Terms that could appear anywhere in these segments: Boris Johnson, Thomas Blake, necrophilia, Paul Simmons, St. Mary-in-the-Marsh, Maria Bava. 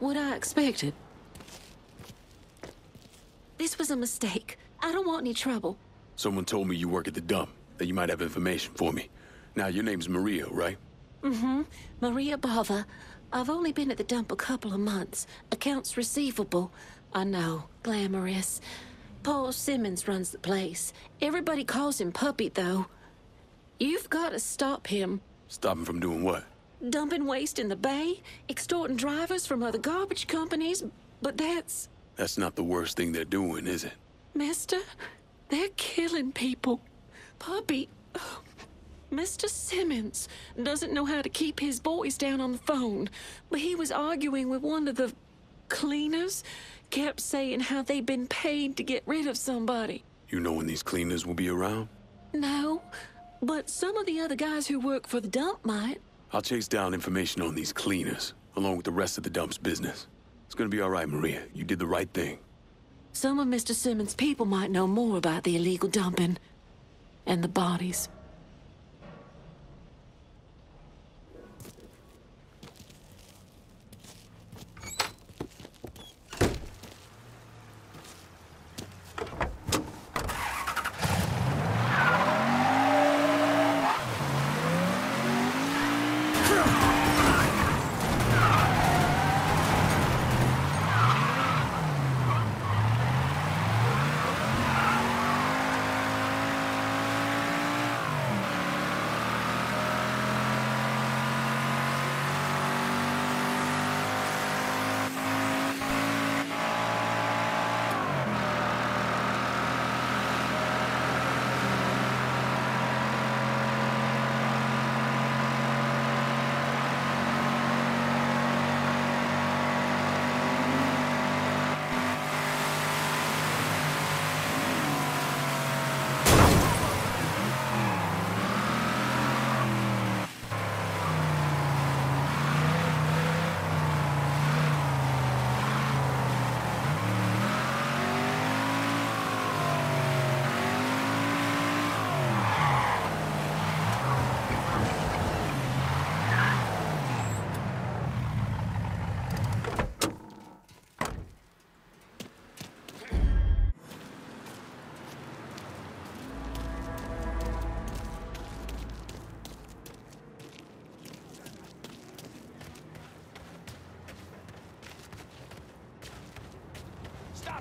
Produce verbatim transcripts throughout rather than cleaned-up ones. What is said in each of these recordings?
not what I expected. This was a mistake. I don't want any trouble. Someone told me you work at the dump, that you might have information for me. Now, your name's Maria, right? Mm-hmm. Maria Bava. I've only been at the dump a couple of months. Accounts receivable. I know. Glamorous. Paul Simmons runs the place. Everybody calls him Puppy, though. You've got to stop him. Stop him from doing what? Dumping waste in the bay, extorting drivers from other garbage companies, but that's... That's not the worst thing they're doing, is it? Mister, they're killing people. Puppy... Mister Simmons doesn't know how to keep his boys down on the phone, but he was arguing with one of the cleaners, kept saying how they'd been paid to get rid of somebody. You know when these cleaners will be around? No, but some of the other guys who work for the dump might. I'll chase down information on these cleaners, along with the rest of the dump's business. It's gonna be all right, Maria. You did the right thing. Some of Mister Simmons' people might know more about the illegal dumping and the bodies.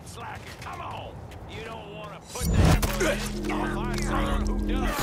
Slack. Come on! You don't want to put the ambulance off my side. Who does?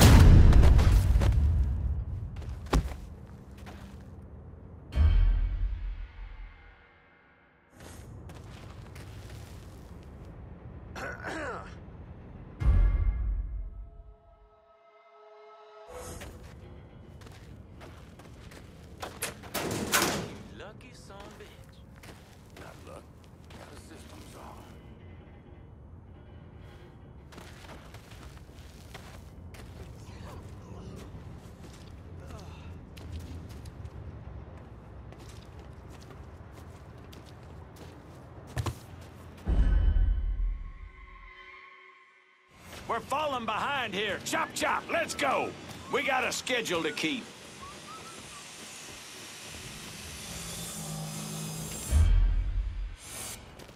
We're falling behind here. Chop, chop, let's go. We got a schedule to keep.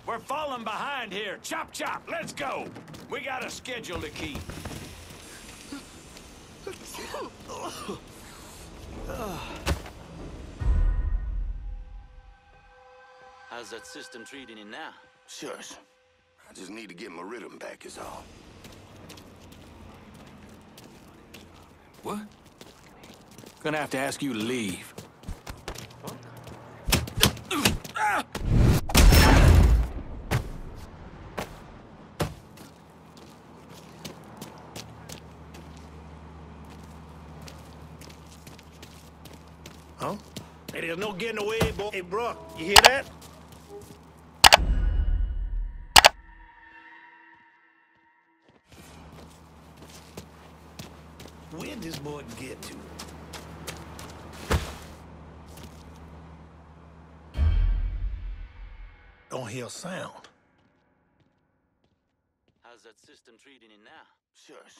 We're falling behind here. Chop, chop, let's go. We got a schedule to keep. How's that system treating you now? Shush. I just need to get my rhythm back is all. What? Gonna have to ask you to leave. Huh? Huh? Hey, there's no getting away, boy. Hey, Brock, you hear that? Where'd this boy get to? Don't hear a sound. How's that system treating it now? Shush.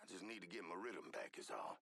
I just need to get my rhythm back is all.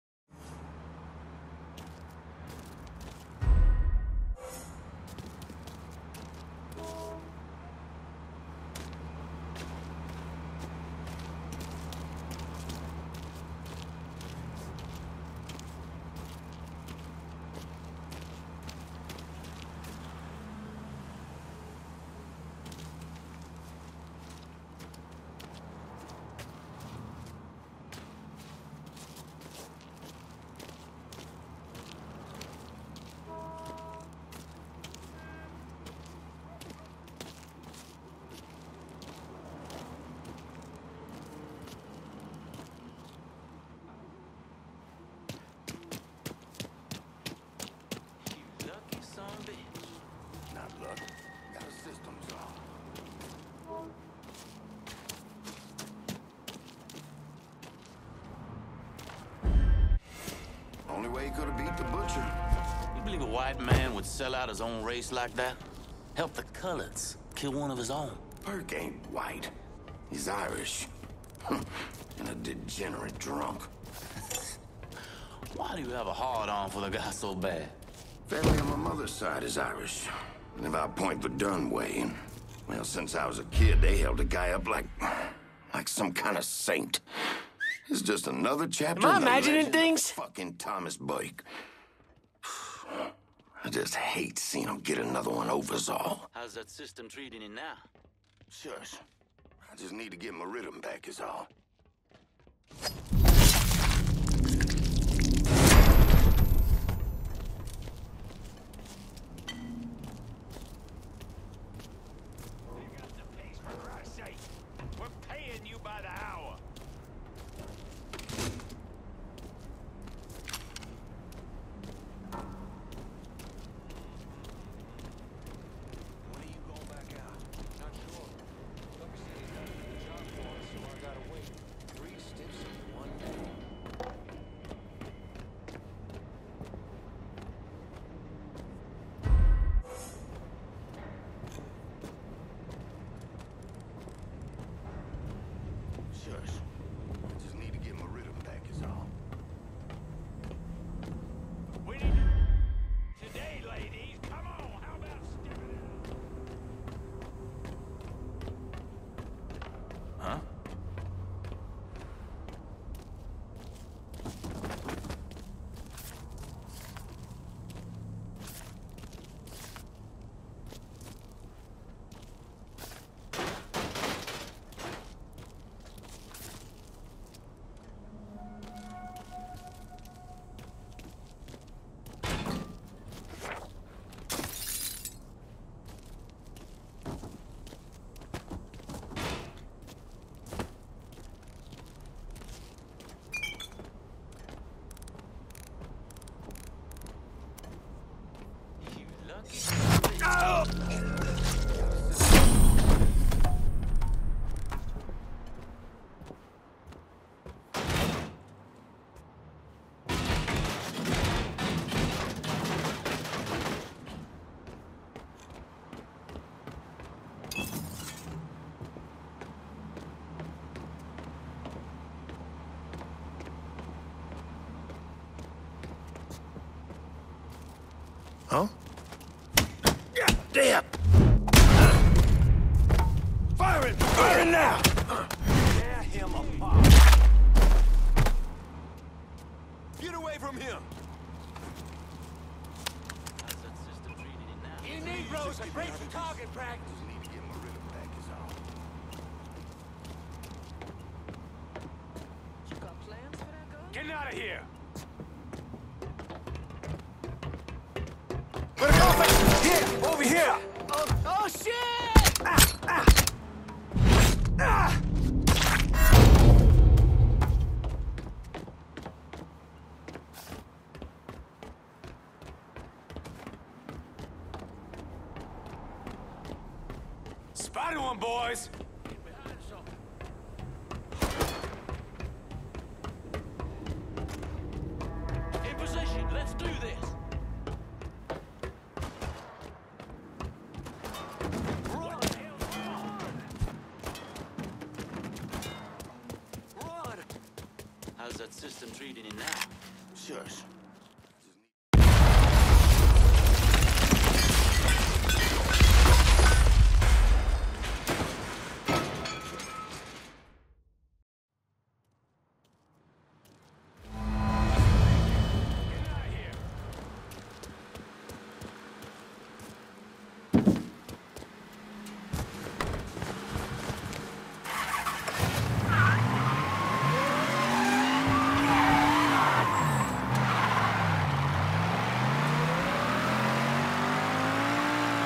Believe a white man would sell out his own race like that? Help the coloreds kill one of his own. Perk ain't white. He's Irish. And a degenerate drunk. Why do you have a hard-on for the guy so bad? Family on my mother's side is Irish. And if I point the dun way, well, since I was a kid, they held a guy up like... like some kind of saint. It's just another chapter... Am I imagining things? Fucking Thomas Blake. I just hate seeing him get another one over us all. How's that system treating you now? Shush. I just need to get my rhythm back is all. You got the pace for Christ's sake. We're paying you by the hour. Huh? Damn! Fire it! Fire it now! Tear him apart! Get away from him! How's that system treating it now? You need roads to break the target practice! You got plans for that gun? Get out of here! Spotted one, boys! In position, let's do this! How's that system treating him now? Sure.